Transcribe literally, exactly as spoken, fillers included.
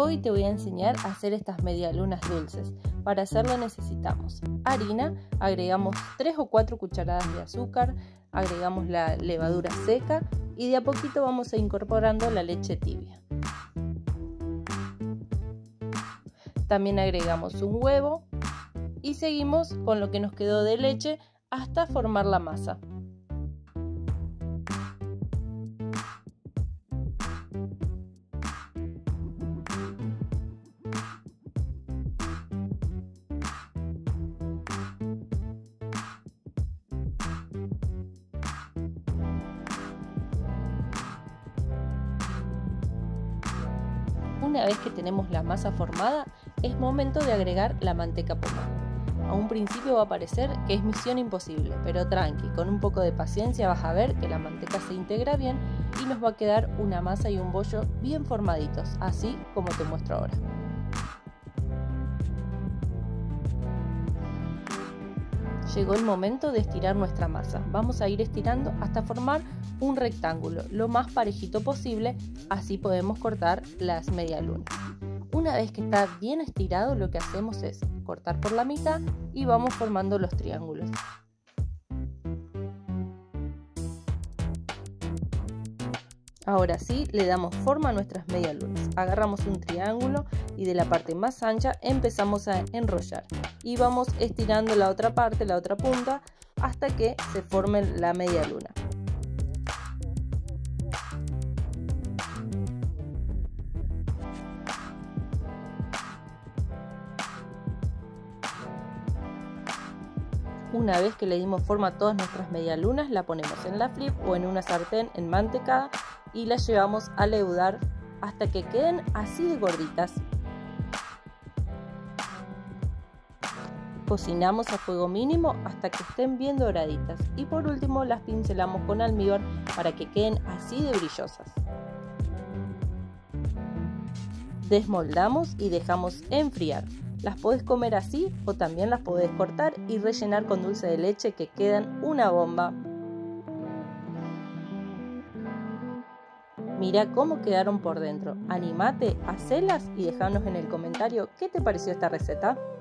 Hoy te voy a enseñar a hacer estas medialunas dulces. Para hacerlo necesitamos harina, agregamos tres o cuatro cucharadas de azúcar, agregamos la levadura seca y de a poquito vamos a incorporando la leche tibia. También agregamos un huevo y seguimos con lo que nos quedó de leche hasta formar la masa. Una vez que tenemos la masa formada, es momento de agregar la manteca pomada. A un principio va a parecer que es misión imposible, pero tranqui, con un poco de paciencia vas a ver que la manteca se integra bien y nos va a quedar una masa y un bollo bien formaditos, así como te muestro ahora. Llegó el momento de estirar nuestra masa. Vamos a ir estirando hasta formar un rectángulo, lo más parejito posible, así podemos cortar las medialunas. Una vez que está bien estirado, lo que hacemos es cortar por la mitad y vamos formando los triángulos. Ahora sí, le damos forma a nuestras medialunas. Agarramos un triángulo y de la parte más ancha empezamos a enrollar. Y vamos estirando la otra parte, la otra punta, hasta que se forme la medialuna. Una vez que le dimos forma a todas nuestras medialunas, la ponemos en la flip o en una sartén enmantecada y la llevamos a leudar hasta que queden así de gorditas. Cocinamos a fuego mínimo hasta que estén bien doraditas y por último las pincelamos con almíbar para que queden así de brillosas. Desmoldamos y dejamos enfriar. Las podés comer así o también las podés cortar y rellenar con dulce de leche que quedan una bomba. Mira cómo quedaron por dentro. Animate, hacelas y dejanos en el comentario qué te pareció esta receta.